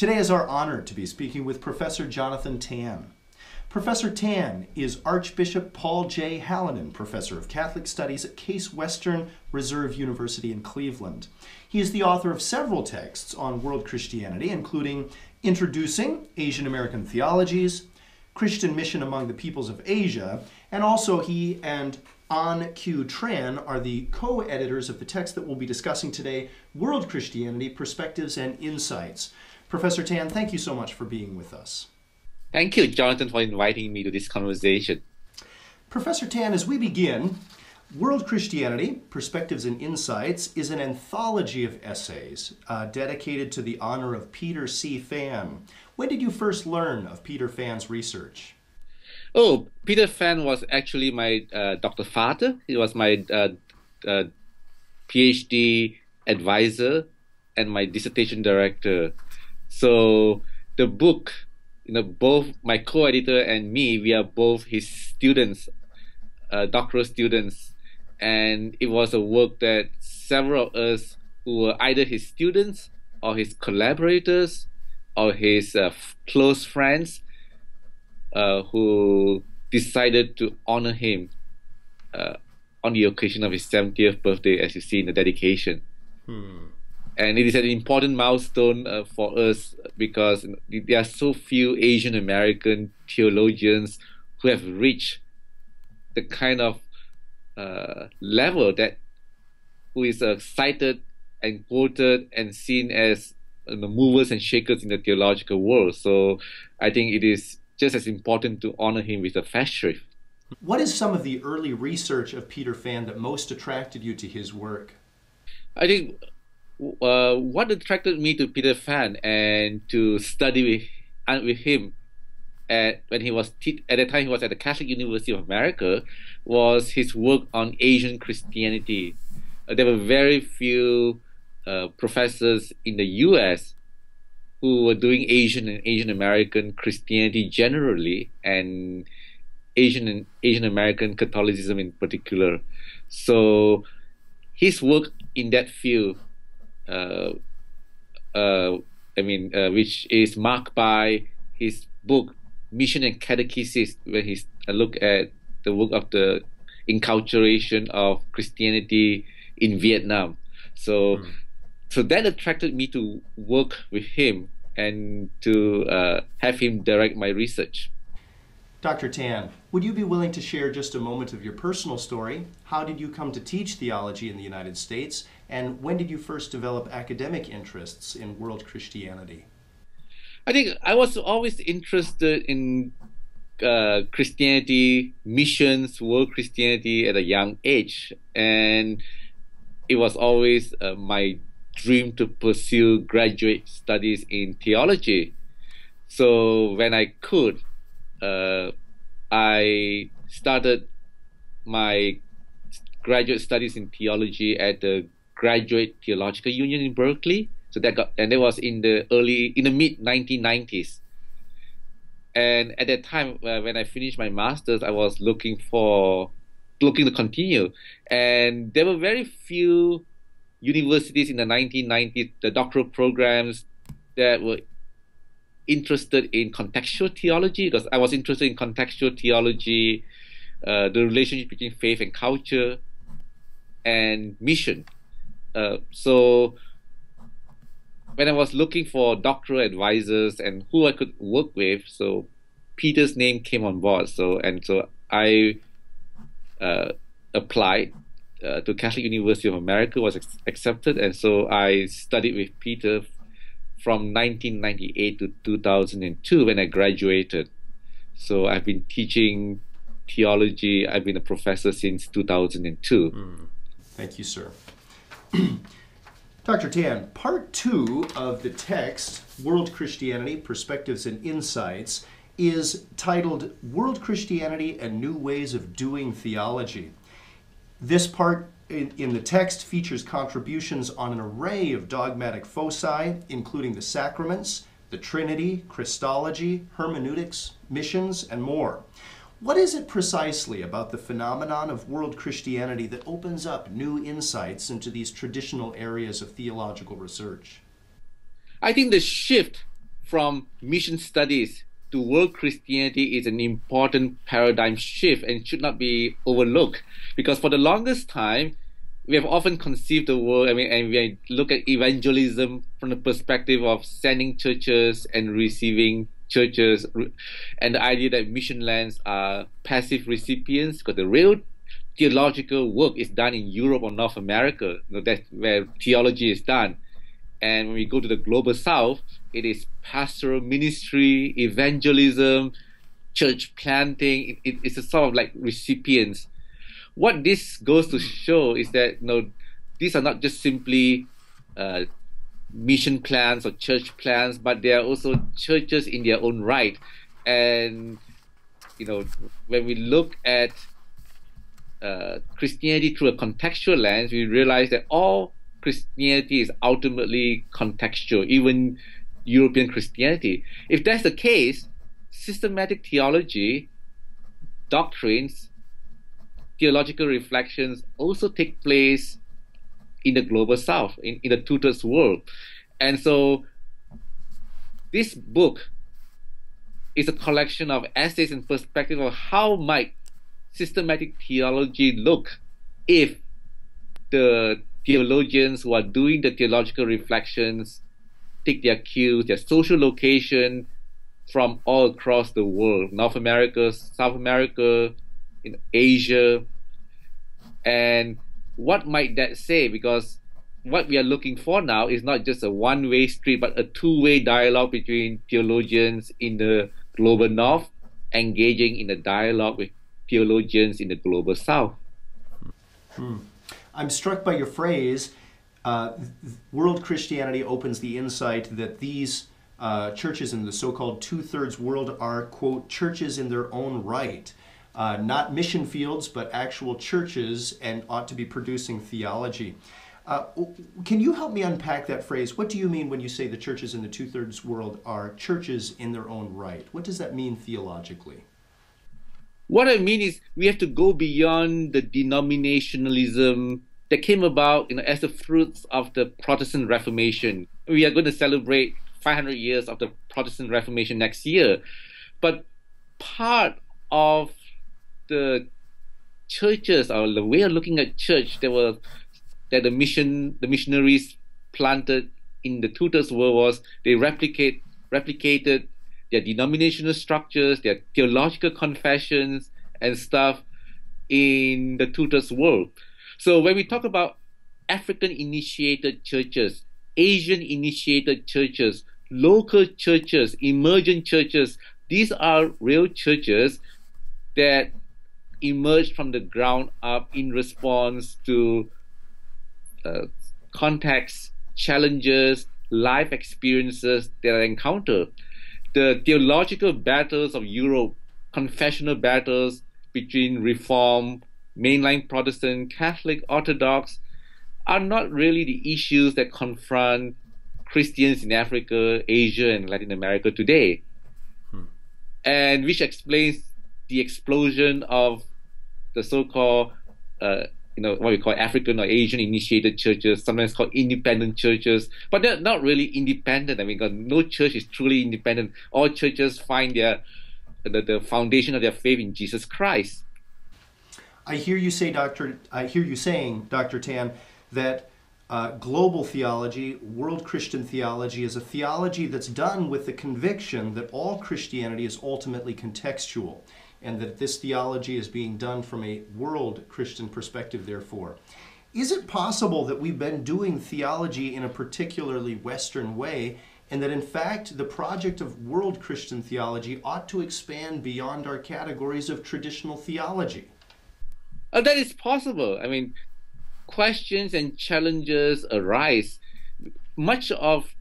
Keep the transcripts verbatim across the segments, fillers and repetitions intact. Today is our honor to be speaking with Professor Jonathan Tan. Professor Tan is Archbishop Paul J. Hallinan Professor of Catholic Studies at Case Western Reserve University in Cleveland. He is the author of several texts on world Christianity, including Introducing Asian American Theologies, Christian Mission Among the Peoples of Asia, and also he and An Q. Tran are the co-editors of the text that we'll be discussing today, World Christianity: Perspectives and Insights. Professor Tan, thank you so much for being with us. Thank you, Jonathan, for inviting me to this conversation. Professor Tan, as we begin, World Christianity, Perspectives and Insights is an anthology of essays uh, dedicated to the honor of Peter C. Phan. When did you first learn of Peter Phan's research? Oh, Peter Phan was actually my uh, Doctor Vater. He was my uh, uh, PhD advisor and my dissertation director. So the book, you know, both my co-editor and me, we are both his students, uh, doctoral students, and it was a work that several of us who were either his students or his collaborators or his uh, close friends uh, who decided to honor him uh, on the occasion of his seventieth birthday, as you see in the dedication. Hmm. And it is an important milestone uh, for us because there are so few Asian American theologians who have reached the kind of uh, level that who is uh, cited and quoted and seen as uh, the movers and shakers in the theological world. So I think it is just as important to honor him with a festival. What is some of the early research of Peter Phan that most attracted you to his work? I think Uh, what attracted me to Peter Phan and to study with, with him at, when he was at the time he was at the Catholic University of America was his work on Asian Christianity. Uh, there were very few uh, professors in the U S who were doing Asian and Asian American Christianity generally and Asian and Asian American Catholicism in particular. So his work in that field, Uh, uh, I mean, uh, which is marked by his book Mission and Catechesis, where he uh, looked at the work of the enculturation of Christianity in Vietnam. So, mm. so that attracted me to work with him and to uh, have him direct my research. Doctor Tan, would you be willing to share just a moment of your personal story? How did you come to teach theology in the United States? And when did you first develop academic interests in world Christianity? I think I was always interested in uh, Christianity, missions, world Christianity at a young age. And it was always uh, my dream to pursue graduate studies in theology. So when I could, Uh, I started my graduate studies in theology at the Graduate Theological Union in Berkeley. So that got, and that was in the early, in the mid nineteen nineties. And at that time, uh, when I finished my master's, I was looking for, looking to continue. And there were very few universities in the nineteen nineties, the doctoral programs that were interested in contextual theology, because I was interested in contextual theology, uh, the relationship between faith and culture and mission. Uh, so when I was looking for doctoral advisors and who I could work with, so Peter's name came on board. So and so I uh, applied uh, to Catholic University of America, was accepted, and so I studied with Peter from nineteen ninety-eight to two thousand two when I graduated. So I've been teaching theology. I've been a professor since two thousand two. Mm. Thank you, sir. Doctor Tan, part two of the text, World Christianity, Perspectives and Insights, is titled World Christianity and New Ways of Doing Theology. This part In, in the text features contributions on an array of dogmatic foci, including the sacraments, the Trinity, Christology, hermeneutics, missions, and more. What is it precisely about the phenomenon of world Christianity that opens up new insights into these traditional areas of theological research? I think the shift from mission studies to world Christianity is an important paradigm shift and should not be overlooked, because for the longest time, we have often conceived the world, I mean, and we look at evangelism from the perspective of sending churches and receiving churches, and the idea that mission lands are passive recipients, because the real theological work is done in Europe or North America. You know, that's where theology is done. And when we go to the global south, it is pastoral ministry, evangelism, church planting. It, it, it's a sort of like recipients. What this goes to show is that, you know, these are not just simply uh, mission plans or church plans, but they are also churches in their own right. And, you know, when we look at uh, Christianity through a contextual lens, we realize that all Christianity is ultimately contextual, even European Christianity. If that's the case, systematic theology, doctrines, theological reflections also take place in the global south, in, in the two-thirds world. And so this book is a collection of essays and perspectives of how might systematic theology look if the theologians who are doing the theological reflections take their cues, their social location from all across the world, North America, South America, in Asia. And what might that say? Because what we are looking for now is not just a one-way street, but a two-way dialogue between theologians in the global north engaging in a dialogue with theologians in the global south. Hmm. I'm struck by your phrase, uh, world Christianity opens the insight that these uh, churches in the so-called two-thirds world are, quote, churches in their own right. Uh, not mission fields, but actual churches, and ought to be producing theology. Uh, can you help me unpack that phrase? What do you mean when you say the churches in the two-thirds world are churches in their own right? What does that mean theologically? What I mean is we have to go beyond the denominationalism that came about, you know, as the fruits of the Protestant Reformation. We are going to celebrate five hundred years of the Protestant Reformation next year. But part of the churches, or the way of looking at church, that were that the mission, the missionaries planted in the two-thirds world was they replicate replicated their denominational structures, their theological confessions and stuff in the two-thirds world. So when we talk about African-initiated churches, Asian-initiated churches, local churches, emergent churches, these are real churches that emerged from the ground up in response to uh, contexts, challenges, life experiences that are encountered. The theological battles of Europe, confessional battles between Reform, mainline Protestant, Catholic, Orthodox, are not really the issues that confront Christians in Africa, Asia, and Latin America today. Hmm. And which explains the explosion of the so-called, uh, you know, what we call African or Asian-initiated churches, sometimes called independent churches, but they're not really independent. I mean, God, no church is truly independent. All churches find their the, the foundation of their faith in Jesus Christ. I hear you say, Doctor. I hear you saying, Doctor Tan, that uh, global theology, world Christian theology, is a theology that's done with the conviction that all Christianity is ultimately contextual, and that this theology is being done from a world Christian perspective, therefore. Is it possible that we've been doing theology in a particularly Western way, and that in fact the project of world Christian theology ought to expand beyond our categories of traditional theology? Oh, that is possible. I mean, questions and challenges arise. Much of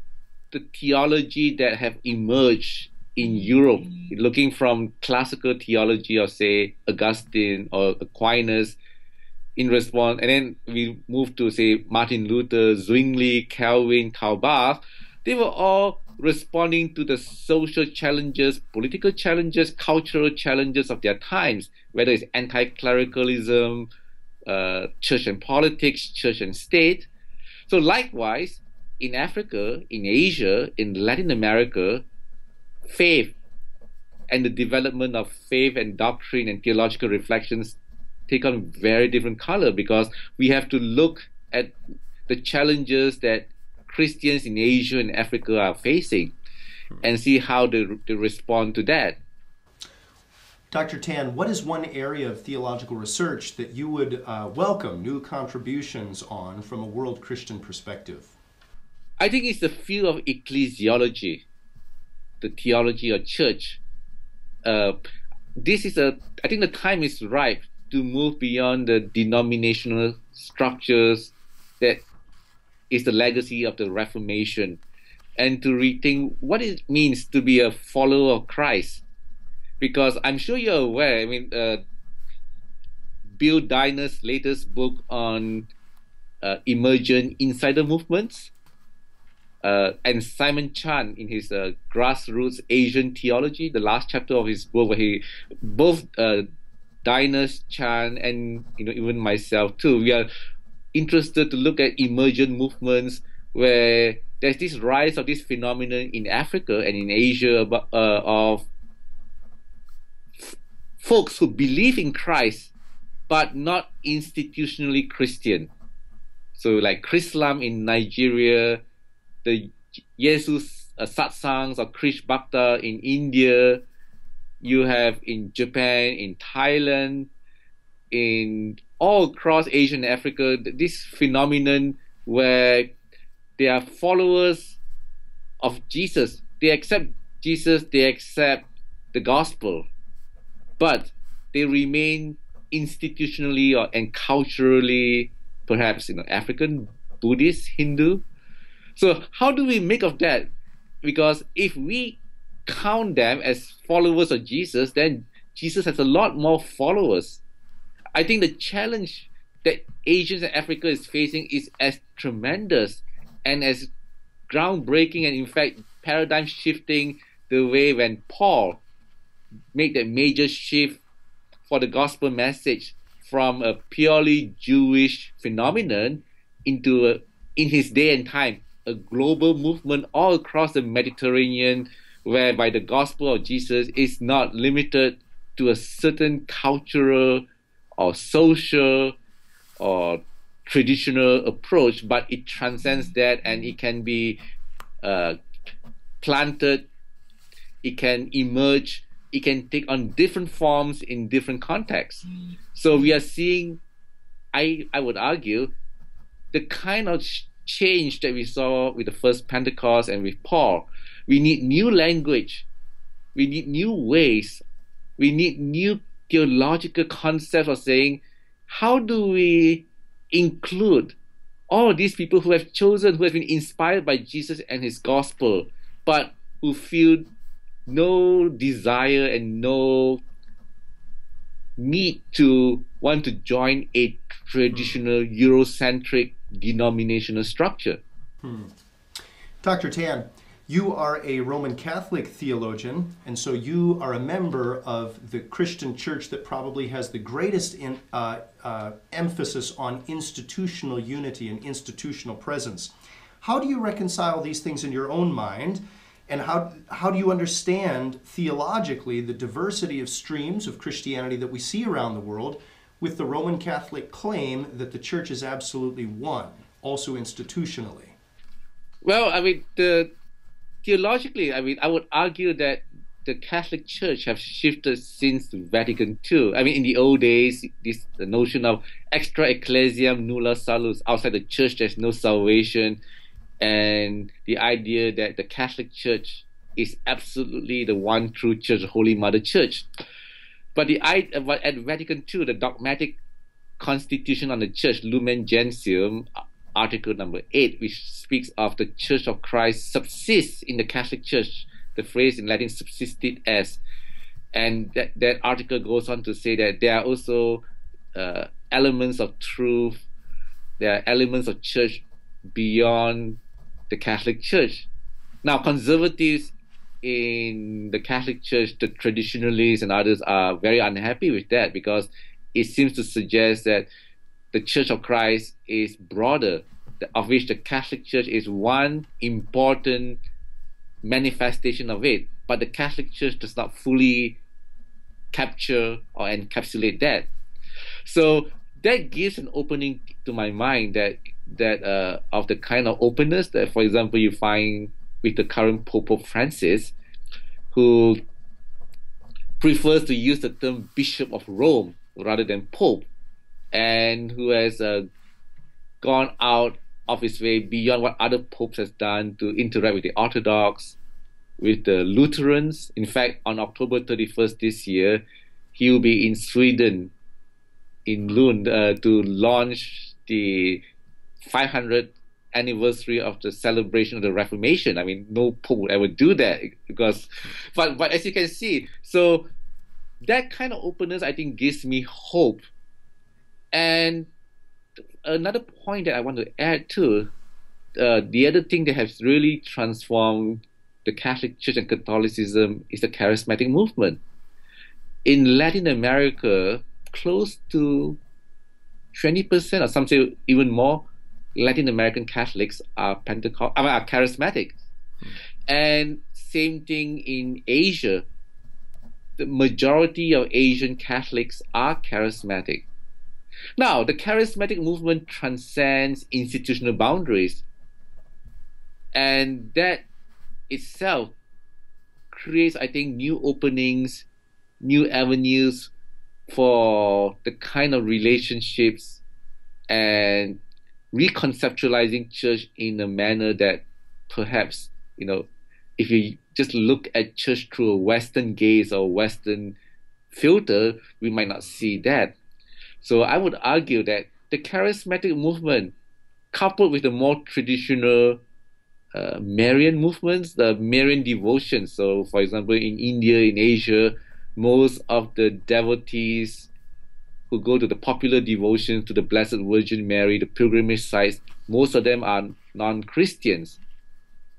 the theology that have emerged in Europe, looking from classical theology of, say, Augustine or Aquinas in response, and then we move to, say, Martin Luther, Zwingli, Calvin, Karl Barth, they were all responding to the social challenges, political challenges, cultural challenges of their times, whether it's anti-clericalism, uh, church and politics, church and state. So likewise, in Africa, in Asia, in Latin America, faith and the development of faith and doctrine and theological reflections take on very different color, because we have to look at the challenges that Christians in Asia and Africa are facing and see how they, they respond to that. Doctor Tan, what is one area of theological research that you would uh, welcome new contributions on from a world Christian perspective? I think it's the field of ecclesiology, the theology of church. Uh, this is a, I think the time is ripe to move beyond the denominational structures that is the legacy of the Reformation, and to rethink what it means to be a follower of Christ. Because I'm sure you're aware, I mean, uh, Bill Diner's latest book on uh, emergent insider movements, uh, and Simon Chan in his uh, Grassroots Asian Theology, the last chapter of his book, where he, both uh, Diner's, Chan, and you know even myself too, we are interested to look at emergent movements where there's this rise of this phenomenon in Africa and in Asia about, uh, of folks who believe in Christ but not institutionally Christian. So like Chrislam in Nigeria, the Jesus uh, satsangs of Krish Bhakta in India, you have in Japan, in Thailand, in all across Asia and Africa, this phenomenon where they are followers of Jesus. They accept Jesus, they accept the gospel, but they remain institutionally or, and culturally, perhaps, you know, African, Buddhist, Hindu. So how do we make of that? Because if we count them as followers of Jesus, then Jesus has a lot more followers. I think the challenge that Asians and Africa is facing is as tremendous and as groundbreaking and, in fact, paradigm shifting the way when Paul make that major shift for the gospel message from a purely Jewish phenomenon into, a, in his day and time, a global movement all across the Mediterranean, whereby the gospel of Jesus is not limited to a certain cultural or social or traditional approach, but it transcends that, and it can be uh, planted, it can emerge, it can take on different forms in different contexts. Mm. So we are seeing, I, I would argue, the kind of change that we saw with the first Pentecost and with Paul. We need new language. We need new ways. We need new theological concepts of saying, how do we include all these people who have chosen, who have been inspired by Jesus and his gospel, but who feel no desire and no need to want to join a traditional Eurocentric denominational structure. Hmm. Doctor Tan, you are a Roman Catholic theologian, and so you are a member of the Christian church that probably has the greatest in, uh, uh, emphasis on institutional unity and institutional presence. How do you reconcile these things in your own mind? And how, how do you understand theologically the diversity of streams of Christianity that we see around the world with the Roman Catholic claim that the church is absolutely one, also institutionally? Well, I mean, the, theologically, I mean, I would argue that the Catholic Church has shifted since Vatican Two. I mean, in the old days, this the notion of extra ecclesiam nulla salus, outside the church there's no salvation, and the idea that the Catholic Church is absolutely the one true church, the Holy Mother Church. But the but at Vatican Two, the dogmatic constitution on the church, Lumen Gentium, article number eight, which speaks of the Church of Christ subsists in the Catholic Church, the phrase in Latin, subsistit est. And that, that article goes on to say that there are also uh, elements of truth, there are elements of church beyond the Catholic Church. Now, conservatives in the Catholic Church, the traditionalists and others, are very unhappy with that, because it seems to suggest that the Church of Christ is broader, of which the Catholic Church is one important manifestation of it. but the Catholic Church does not fully capture or encapsulate that. So that gives an opening to my mind that that uh, of the kind of openness that, for example, you find with the current Pope, Pope Francis, who prefers to use the term Bishop of Rome rather than Pope, and who has uh, gone out of his way beyond what other popes has done to interact with the Orthodox, with the Lutherans. In fact, on October thirty-first this year, he will be in Sweden, in Lund, uh, to launch the five hundredth anniversary of the celebration of the Reformation. I mean, no pope would ever do that, because, but, but as you can see, so that kind of openness, I think, gives me hope. And another point that I want to add too, uh, the other thing that has really transformed the Catholic Church and Catholicism is the charismatic movement. In Latin America, close to twenty percent, or some say even more, Latin American Catholics are Pentecost, I mean, are charismatic. Mm. And same thing in Asia. The majority of Asian Catholics are charismatic. Now, the charismatic movement transcends institutional boundaries, and that itself creates, I think, new openings, new avenues for the kind of relationships and reconceptualizing church in a manner that perhaps, you know, if you just look at church through a Western gaze or Western filter, we might not see that. So I would argue that the charismatic movement, coupled with the more traditional uh, Marian movements, the Marian devotion. So, for example, in India, in Asia, most of the devotees who go to the popular devotions to the Blessed Virgin Mary, the pilgrimage sites, most of them are non-Christians,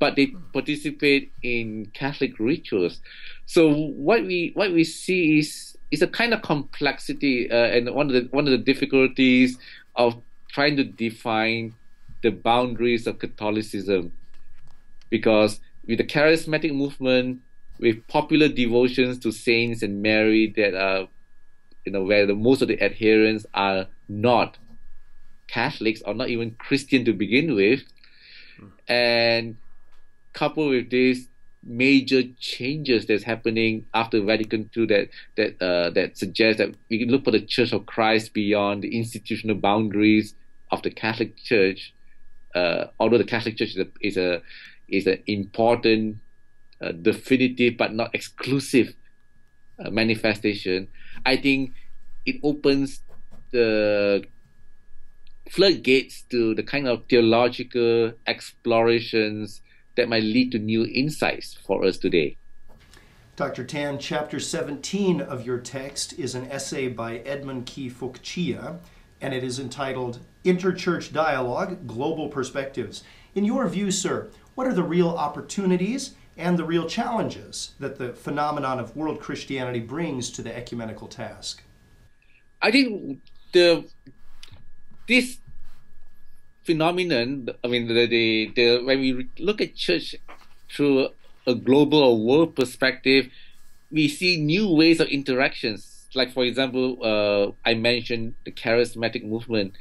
but they participate in Catholic rituals. So what we what we see is is a kind of complexity, uh, and one of the one of the difficulties of trying to define the boundaries of Catholicism, because with the charismatic movement, with popular devotions to saints and Mary that are, you know, where the most of the adherents are not Catholics or not even Christian to begin with, mm. and coupled with this, major changes that's happening after Vatican Two that that uh, that suggests that we can look for the Church of Christ beyond the institutional boundaries of the Catholic Church. Uh, although the Catholic Church is a is a is an important, uh, definitive but not exclusive uh, manifestation, I think it opens the floodgates to the kind of theological explorations that might lead to new insights for us today. Doctor Tan, chapter seventeen of your text is an essay by Edmund Kee Fu Chia, and it is entitled Interchurch Dialogue: Global Perspectives. In your view, sir, what are the real opportunities and the real challenges that the phenomenon of world Christianity brings to the ecumenical task? I think the this phenomenon, I mean, the, the, the, when we look at church through a global or world perspective, we see new ways of interactions. Like, for example, uh, I mentioned the charismatic movement.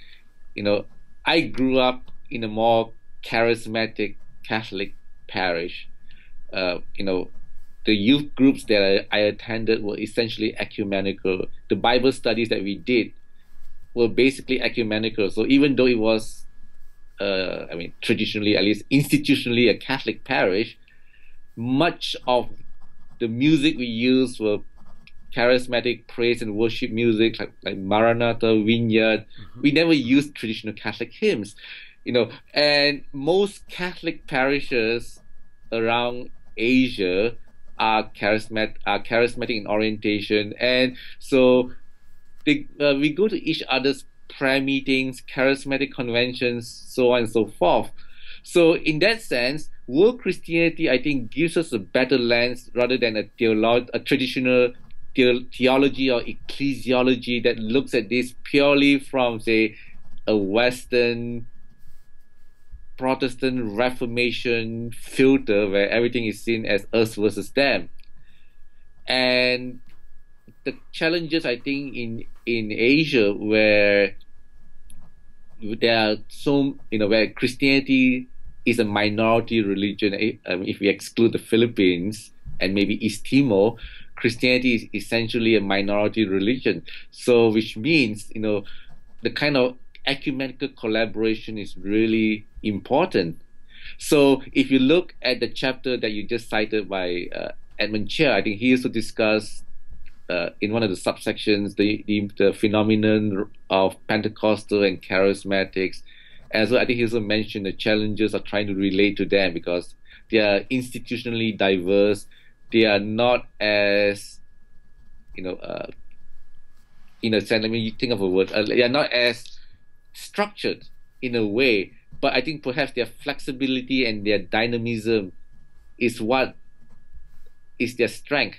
You know, I grew up in a more charismatic Catholic parish. Uh, you know, the youth groups that I, I attended were essentially ecumenical. The Bible studies that we did were basically ecumenical. So even though it was Uh, I mean, traditionally, at least institutionally, a Catholic parish, much of the music we used were charismatic praise and worship music, like, like Maranatha, Vineyard. Mm-hmm. We never used traditional Catholic hymns, you know. And most Catholic parishes around Asia are charismatic, are charismatic in orientation, and so they, uh, we go to each other's prayer meetings, charismatic conventions, so on and so forth. So in that sense, world Christianity, I think, gives us a better lens rather than a, theolo a traditional the theology or ecclesiology that looks at this purely from, say, a Western Protestant Reformation filter where everything is seen as us versus them. And the challenges, I think, in in Asia, where there are so, you know, where Christianity is a minority religion, um, if we exclude the Philippines and maybe East Timor, Christianity is essentially a minority religion. So, which means, you know, the kind of ecumenical collaboration is really important. So, if you look at the chapter that you just cited by uh, Edmund Kee, I think he used to discuss uh, in one of the subsections the, the the phenomenon of Pentecostal and charismatics. As well, I think he also mentioned the challenges of trying to relate to them because they are institutionally diverse. They are not as, you know, uh, in a sense, I mean, you think of a word, uh, they are not as structured in a way, but I think perhaps their flexibility and their dynamism is what is their strength.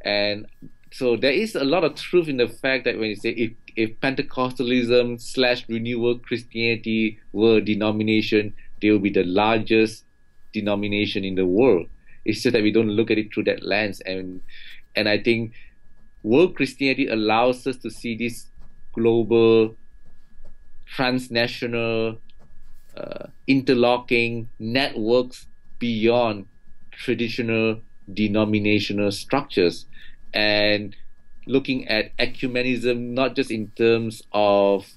And so there is a lot of truth in the fact that when you say if, if Pentecostalism slash renewal Christianity were a denomination, they would be the largest denomination in the world. It's just that we don't look at it through that lens. And and I think world Christianity allows us to see this global, transnational, uh, interlocking networks beyond traditional denominational structures. And looking at ecumenism, not just in terms of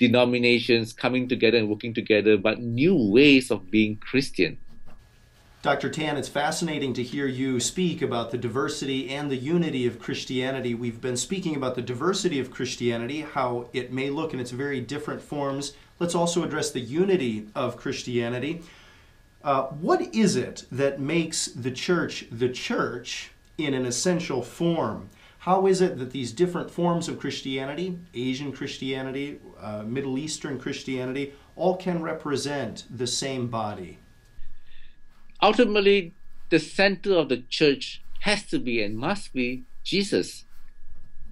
denominations coming together and working together, but new ways of being Christian. Doctor Tan, it's fascinating to hear you speak about the diversity and the unity of Christianity. We've been speaking about the diversity of Christianity, how it may look in its very different forms. Let's also address the unity of Christianity. Uh, what is it that makes the church the church in an essential form? How is it that these different forms of Christianity, Asian Christianity, uh, Middle Eastern Christianity, all can represent the same body? Ultimately, the center of the church has to be and must be Jesus,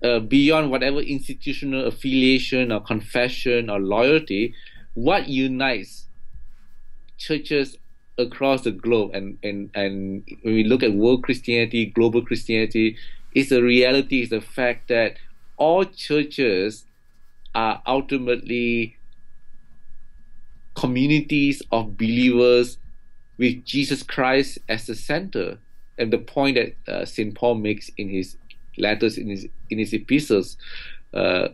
uh, beyond whatever institutional affiliation or confession or loyalty. What unites churches across the globe, and, and, and when we look at world Christianity, global Christianity, is the reality, is the fact that all churches are ultimately communities of believers with Jesus Christ as the center. And the point that uh, Saint Paul makes in his letters, in his, in his epistles, uh,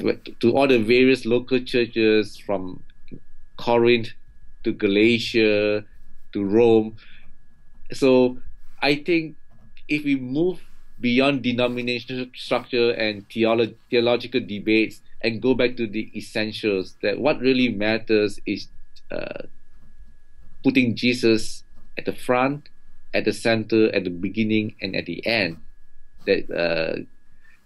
to all the various local churches from Corinth to Galatia to Rome. So I think if we move beyond denominational structure and theolo theological debates and go back to the essentials, that what really matters is uh, putting Jesus at the front, at the center, at the beginning, and at the end. That uh,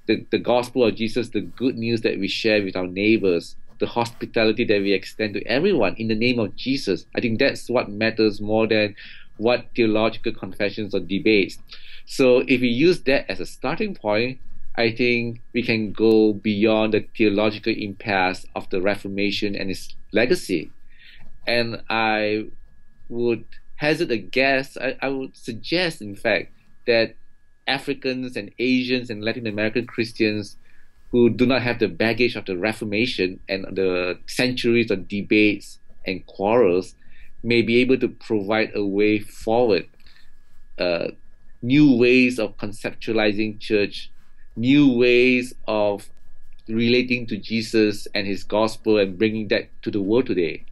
the, the gospel of Jesus, the good news that we share with our neighbors, the hospitality that we extend to everyone in the name of Jesus. I think that's what matters more than what theological confessions or debates. So if we use that as a starting point, I think we can go beyond the theological impasse of the Reformation and its legacy. And I would hazard a guess, I, I would suggest, in fact, that Africans and Asians and Latin American Christians who do not have the baggage of the Reformation and the centuries of debates and quarrels may be able to provide a way forward, uh, new ways of conceptualizing church, new ways of relating to Jesus and his gospel and bringing that to the world today.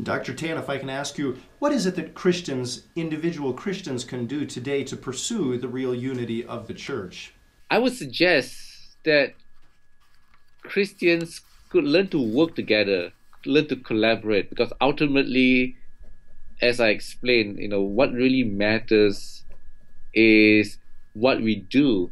Doctor Tan, if I can ask you, what is it that Christians, individual Christians, can do today to pursue the real unity of the church? I would suggest that Christians could learn to work together, learn to collaborate, because ultimately, as I explained, you know, what really matters is what we do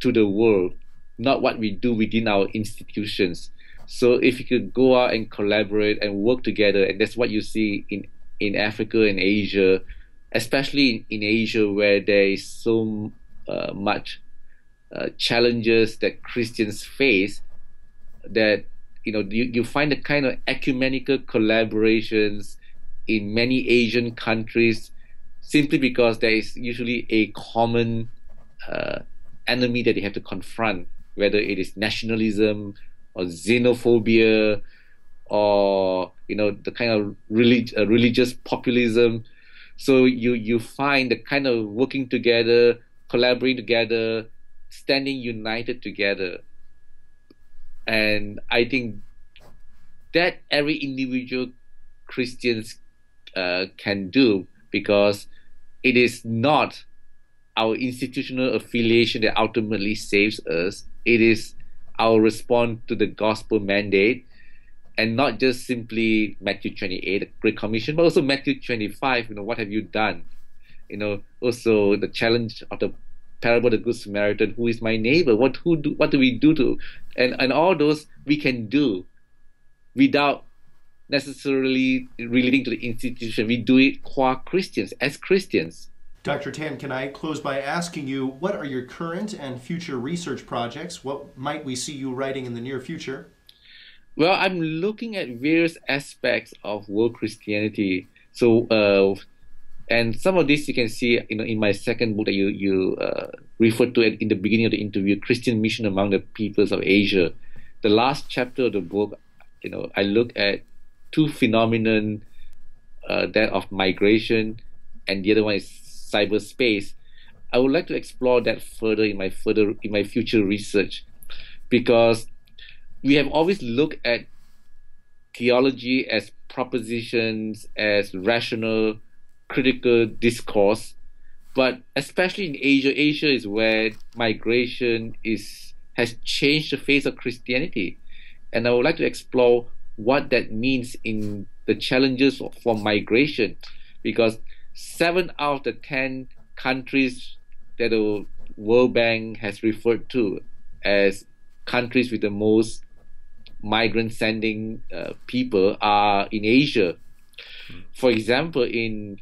to the world, not what we do within our institutions. So if you could go out and collaborate and work together, and that's what you see in, in Africa and Asia, especially in, in Asia where there is so uh, much uh, challenges that Christians face, that you know you, you find the kind of ecumenical collaborations in many Asian countries simply because there is usually a common uh, enemy that they have to confront, whether it is nationalism or xenophobia or, you know, the kind of relig- uh, religious populism. So you, you find the kind of working together, collaborating together, standing united together. And I think that every individual Christians uh, can do, because it is not our institutional affiliation that ultimately saves us. It is our response to the gospel mandate, and not just simply Matthew twenty-eight, the Great Commission, but also Matthew twenty-five, you know, what have you done? You know, also the challenge of the parable of the Good Samaritan, who is my neighbor? What who do what do we do to and, and all those we can do without necessarily relating to the institution. We do it qua Christians, as Christians. Doctor Tan, can I close by asking you, what are your current and future research projects? What might we see you writing in the near future? Well, I'm looking at various aspects of world Christianity. So, uh, and some of this you can see, you know, in my second book that you, you uh, referred to in the beginning of the interview, Christian Mission Among the Peoples of Asia. The last chapter of the book, you know, I look at two phenomenon, uh, that of migration and the other one is cyberspace. I would like to explore that further in my further in my future research, because we have always looked at theology as propositions, as rational, critical discourse, but especially in Asia, Asia is where migration is has changed the face of Christianity, and I would like to explore what that means in the challenges for migration, because seven out of the ten countries that the World Bank has referred to as countries with the most migrant-sending uh, people are in Asia. For example, in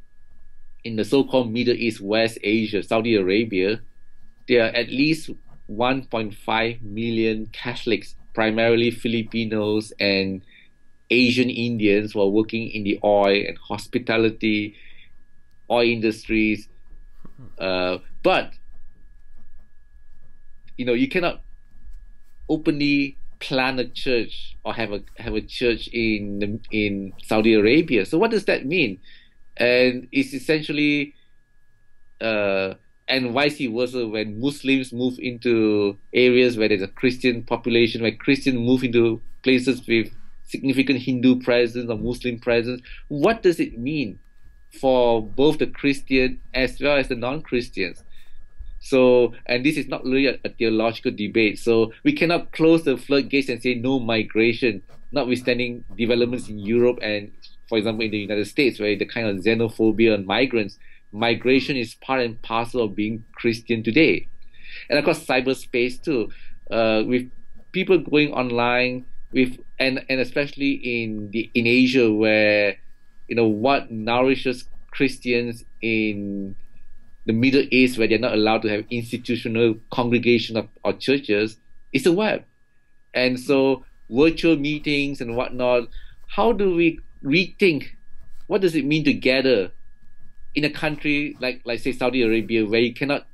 in the so-called Middle East, West Asia, Saudi Arabia, there are at least one point five million Catholics, primarily Filipinos and Asian Indians, who are working in the oil and hospitality, oil industries. Uh, but, you know, you cannot openly plan a church or have a have a church in in Saudi Arabia. So what does that mean? And it's essentially, uh, and vice versa, when Muslims move into areas where there's a Christian population, where Christians move into places with significant Hindu presence or Muslim presence, what does it mean for both the Christian as well as the non-Christians? So, and this is not really a, a theological debate, so we cannot close the floodgates and say no migration, notwithstanding developments in Europe and, for example, in the United States, where the kind of xenophobia on migrants. Migration is part and parcel of being Christian today. And of course, cyberspace too, uh, with people going online, with and and especially in the in Asia, where, you know, what nourishes Christians in the Middle East, where they're not allowed to have institutional congregation of, or churches, is the web. And so virtual meetings and whatnot, how do we rethink what does it mean to gather in a country like, like say, Saudi Arabia, where you cannot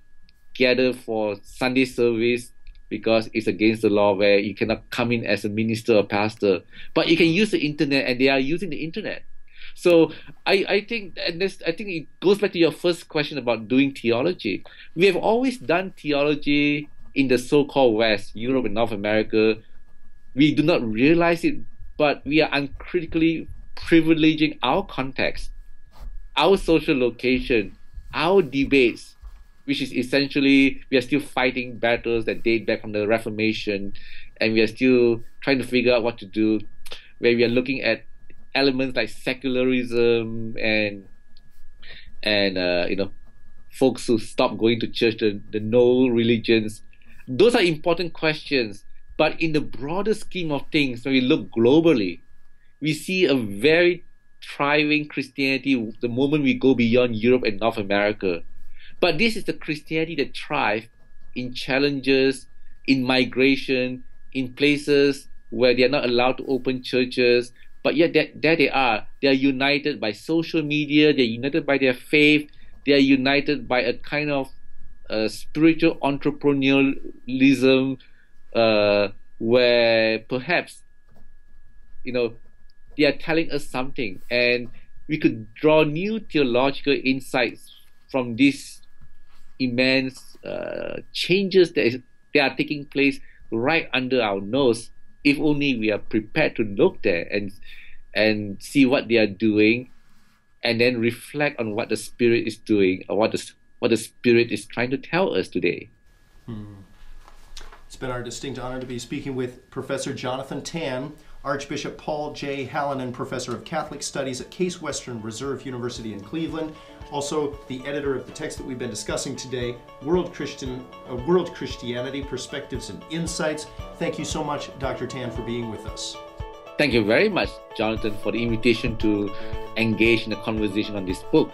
gather for Sunday service because it's against the law, where you cannot come in as a minister or pastor, but you can use the internet, and they are using the internet. So I, I think, and this, I think it goes back to your first question about doing theology. We have always done theology in the so-called West, Europe and North America. We do not realize it, but we are uncritically privileging our context, our social location, our debates, which is essentially, we are still fighting battles that date back from the Reformation, and we are still trying to figure out what to do, where we are looking at elements like secularism and and uh, you know, folks who stop going to church, the, the no religions. Those are important questions, but in the broader scheme of things, when we look globally, we see a very thriving Christianity the moment we go beyond Europe and North America. But this is the Christianity that thrives in challenges, in migration, in places where they are not allowed to open churches. But yet, there they are. They are united by social media. They are united by their faith. they are united by a kind of uh, spiritual entrepreneurialism uh, where perhaps, you know, they are telling us something, and we could draw new theological insights from these immense uh, changes that, is, that are taking place right under our nose, if only we are prepared to look there and and see what they are doing, and then reflect on what the Spirit is doing, or what the, what the Spirit is trying to tell us today. Hmm. It's been our distinct honor to be speaking with Professor Jonathan Tan, Archbishop Paul J. Hallinan, Professor of Catholic Studies at Case Western Reserve University in Cleveland, also the editor of the text that we've been discussing today, World Christian, uh, World Christianity: Perspectives and Insights. Thank you so much, Doctor Tan, for being with us. Thank you very much, Jonathan, for the invitation to engage in a conversation on this book.